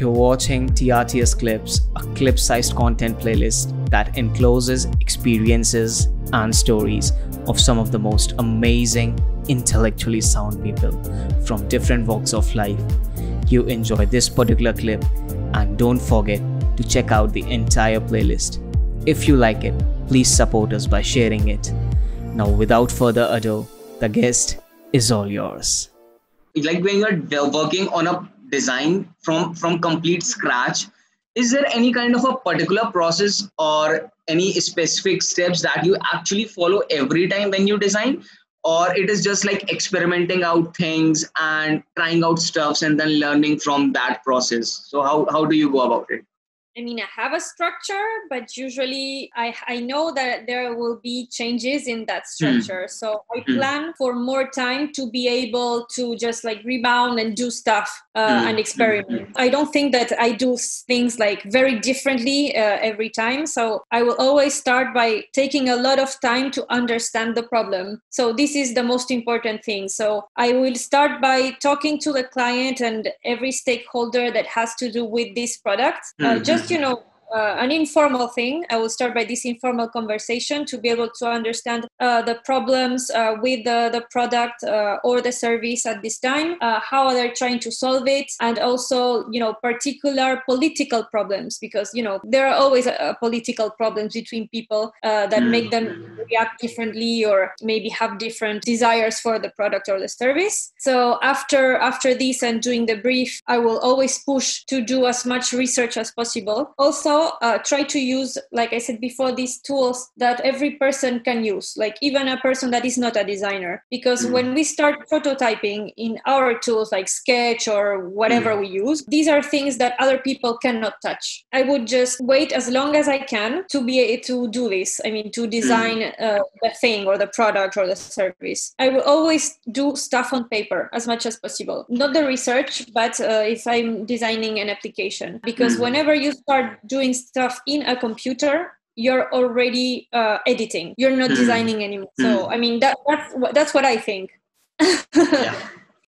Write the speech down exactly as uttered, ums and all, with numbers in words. You're watching T R T S Clips, a clip-sized content playlist that encloses experiences and stories of some of the most amazing, intellectually sound people from different walks of life. You enjoy this particular clip, and don't forget to check out the entire playlist. If you like it, please support us by sharing it. Now, without further ado, the guest is all yours. Like when you're working on a design from from complete scratch, is there any kind of a particular process or any specific steps that you actually follow every time when you design, or it is just like experimenting out things and trying out stuffs and then learning from that process? So how, how do you go about it? I mean, I have a structure, but usually I, I know that there will be changes in that structure. Mm. So I mm. plan for more time to be able to just like rebound and do stuff uh, mm. and experiment. Mm. I don't think that I do things like very differently uh, every time. So I will always start by taking a lot of time to understand the problem. So this is the most important thing. So I will start by talking to the client and every stakeholder that has to do with this product. Mm. Uh, just you know, uh, an informal thing. I will start by this informal conversation to be able to understand uh, the problems uh, with the, the product uh, or the service at this time, uh, how they're trying to solve it, and also, you know, particular political problems, because, you know, there are always uh, political problems between people uh, that make them react differently or maybe have different desires for the product or the service. So after after this and doing the brief, I will always push to do as much research as possible. Also, Uh, try to use, like I said before, these tools that every person can use, like even a person that is not a designer. Because mm. when we start prototyping in our tools like Sketch or whatever mm. we use, these are things that other people cannot touch. I would just wait as long as I can to be able to do this. I mean, to design mm. uh, the thing or the product or the service. I will always do stuff on paper as much as possible. Not the research, but uh, if I'm designing an application. Because mm. whenever you start doing stuff in a computer, you're already uh, editing. You're not mm. designing anymore. Mm. So, I mean, that, that's, that's what I think. Yeah.